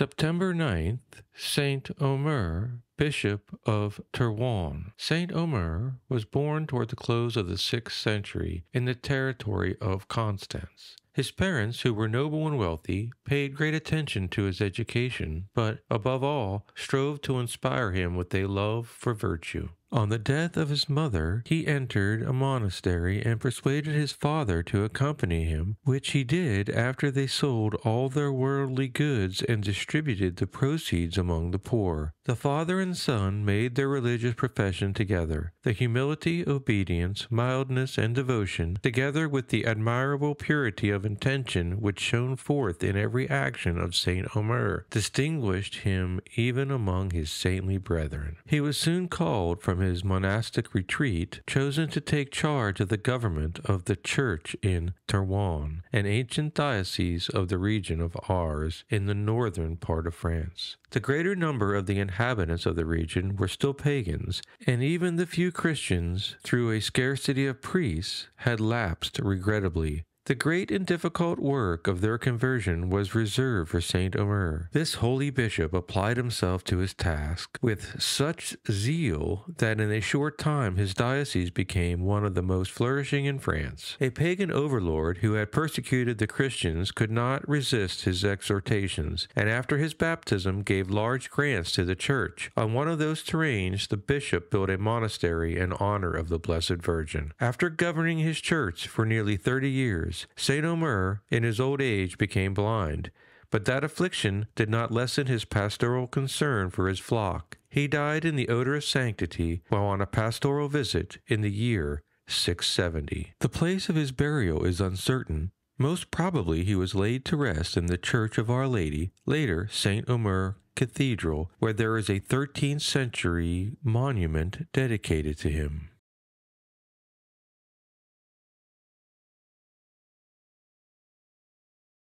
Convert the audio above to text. September 9th, Saint Omer, Bishop of Therouanne. Saint Omer was born toward the close of the 6th century in the territory of Constance. His parents, who were noble and wealthy, paid great attention to his education, but, above all, strove to inspire him with a love for virtue. On the death of his mother, he entered a monastery and persuaded his father to accompany him, which he did after they sold all their worldly goods and distributed the proceeds among the poor. The father and son made their religious profession together. The humility, obedience, mildness, and devotion, together with the admirable purity of intention which shone forth in every action of Saint Omer, distinguished him even among his saintly brethren. He was soon called from his monastic retreat, chosen to take charge of the government of the church in Therouanne, an ancient diocese of the region of Ars in the northern part of France. The greater number of the inhabitants of the region were still pagans, and even the few Christians, through a scarcity of priests, had lapsed regrettably. The great and difficult work of their conversion was reserved for Saint Omer. This holy bishop applied himself to his task with such zeal that in a short time his diocese became one of the most flourishing in France. A pagan overlord who had persecuted the Christians could not resist his exhortations, and after his baptism gave large grants to the church. On one of those terrains, the bishop built a monastery in honor of the Blessed Virgin. After governing his church for nearly 30 years, Saint Omer, in his old age, became blind, but that affliction did not lessen his pastoral concern for his flock. He died in the odor of sanctity while on a pastoral visit in the year 670. The place of his burial is uncertain. Most probably he was laid to rest in the Church of Our Lady, later Saint Omer Cathedral, where there is a 13th century monument dedicated to him.